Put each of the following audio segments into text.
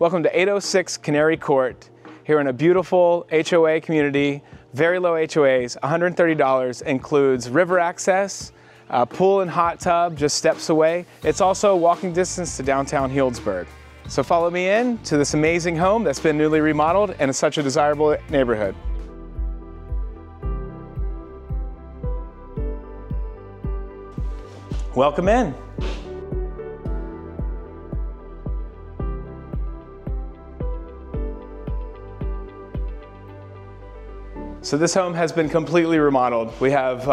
Welcome to 806 Canary Court, here in a beautiful HOA community, very low HOAs, $130 includes river access, a pool and hot tub just steps away. It's also walking distance to downtown Healdsburg. So follow me in to this amazing home that's been newly remodeled and is such a desirable neighborhood. Welcome in. So this home has been completely remodeled. We have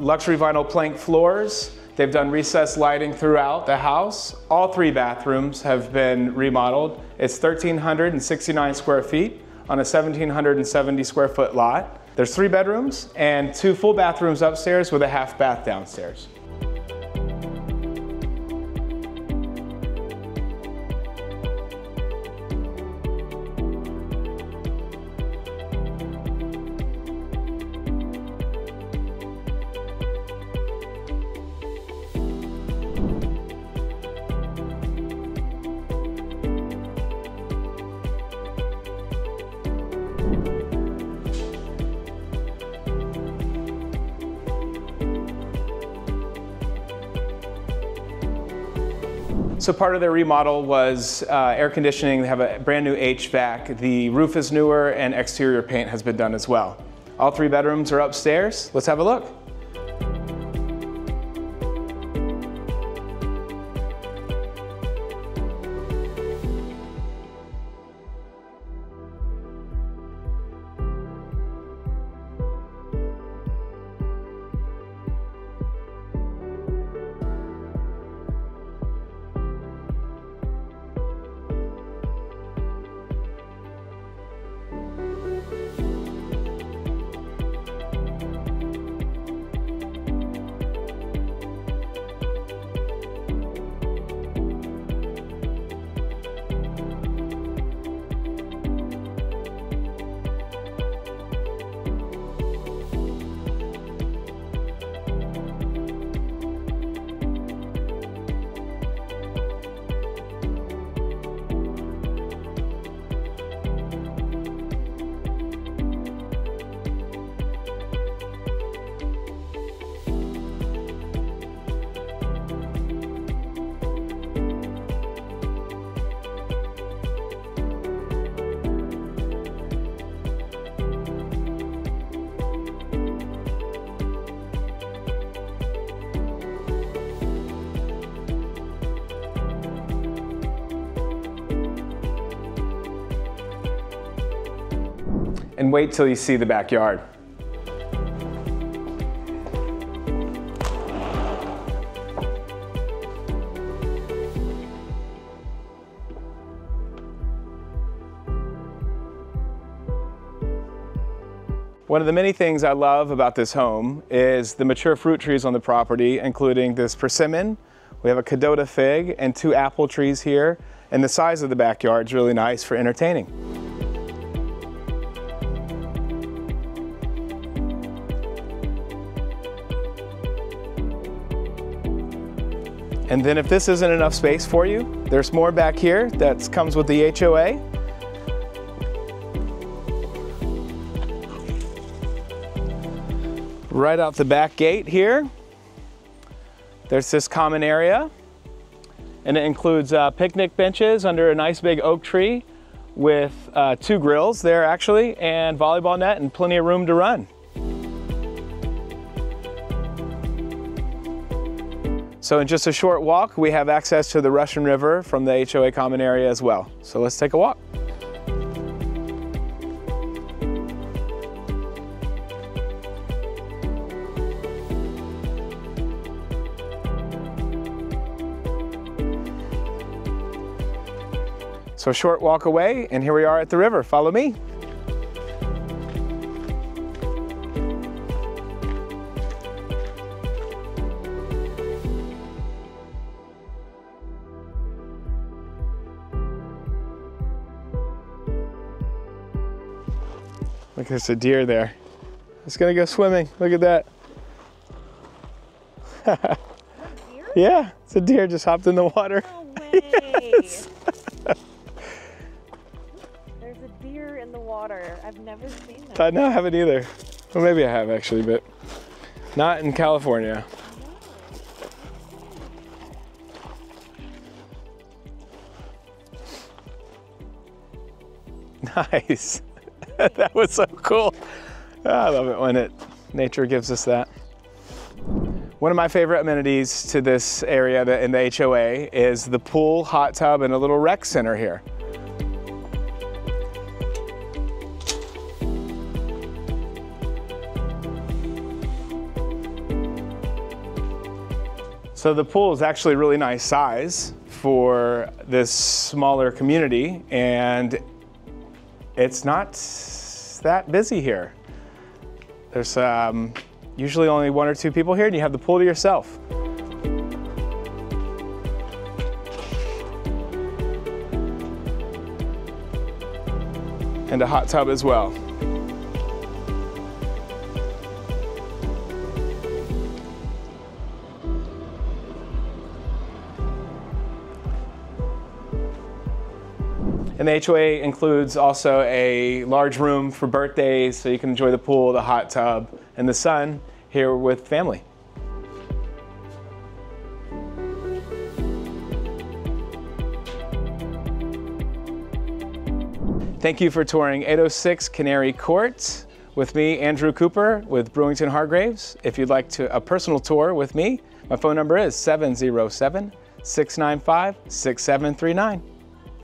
luxury vinyl plank floors. They've done recessed lighting throughout the house. All three bathrooms have been remodeled. It's 1,369 square feet on a 1,770 square foot lot. There's 3 bedrooms and 2 full bathrooms upstairs with a half bath downstairs. So part of their remodel was air conditioning. They have a brand new HVAC. The roof is newer and exterior paint has been done as well. All 3 bedrooms are upstairs. Let's have a look. And wait till you see the backyard. One of the many things I love about this home is the mature fruit trees on the property, including this persimmon. We have a Kadota fig and 2 apple trees here. And the size of the backyard is really nice for entertaining. And then if this isn't enough space for you, there's more back here that comes with the HOA. Right out the back gate here, there's this common area. And it includes picnic benches under a nice big oak tree with 2 grills there actually, and volleyball net and plenty of room to run. So in just a short walk, we have access to the Russian River from the HOA common area as well. So let's take a walk. So a short walk away, and here we are at the river. Follow me. Look, there's a deer there. It's gonna go swimming. Look at that. A deer? Yeah, it's a deer just hopped in the water. No way. Yes. There's a deer in the water. I've never seen that. No, I haven't either. Well, maybe I have actually, but not in California. Nice. That was so cool. Oh, I love it when nature gives us that. One of my favorite amenities to this area in the HOA is the pool, hot tub, and a little rec center here. So the pool is actually a really nice size for this smaller community, and it's not that busy here. There's usually only one or two people here, and you have the pool to yourself. And a hot tub as well. And the HOA includes also a large room for birthdays, so you can enjoy the pool, the hot tub, and the sun here with family. Thank you for touring 806 Canary Court with me, Andrew Cooper, with Bruington Hargreaves. If you'd like a personal tour with me, my phone number is 707-695-6739.